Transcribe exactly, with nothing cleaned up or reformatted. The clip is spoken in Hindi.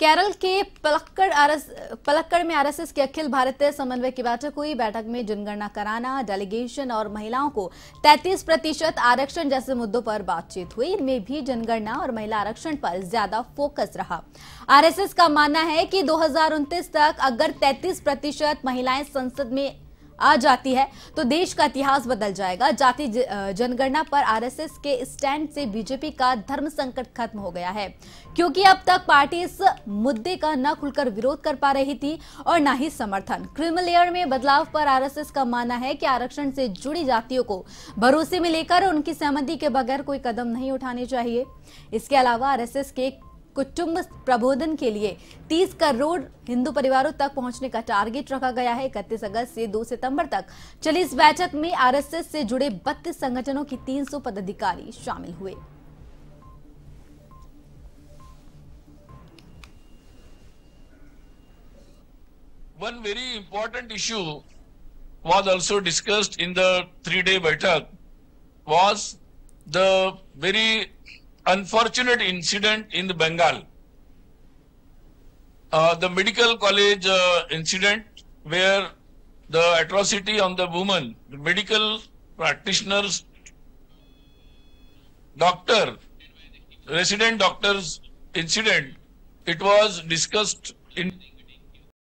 केरल के पलक्कड़ पलक्कड़ में आरएसएस की अखिल भारतीय समन्वय की बैठक हुई। बैठक में जनगणना कराना, डेलीगेशन और महिलाओं को तैंतीस प्रतिशत आरक्षण जैसे मुद्दों पर बातचीत हुई। इनमें भी जनगणना और महिला आरक्षण पर ज्यादा फोकस रहा। आरएसएस का मानना है कि दो हजार उनतीस तक अगर तैंतीस प्रतिशत महिलाएं संसद में आ जाती है तो देश का इतिहास बदल जाएगा। जाति जनगणना पर आरएसएस के स्टैंड से बीजेपी का धर्म संकट खत्म हो गया है, क्योंकि अब तक पार्टी इस मुद्दे का न खुलकर विरोध कर पा रही थी और न ही समर्थन। क्रिमी लेयर में बदलाव पर आरएसएस का मानना है कि आरक्षण से जुड़ी जातियों को भरोसे में लेकर उनकी सहमति के बगैर कोई कदम नहीं उठाने चाहिए। इसके अलावा आरएसएस के कुटुंब प्रबोधन के लिए तीस करोड़ हिंदू परिवारों तक पहुंचने का टारगेट रखा गया है। इकतीस अगस्त से दो सितंबर तक चली इस बैठक में आरएसएस से जुड़े बत्तीस संगठनों की तीन सौ पदाधिकारी शामिल हुए। One very important issue was also discussed in the three-day बैठक was the very unfortunate incident in the Bengal, uh, the medical college uh, incident, where the atrocity on the woman, the medical practitioners, doctor, resident doctors incident. It was discussed in.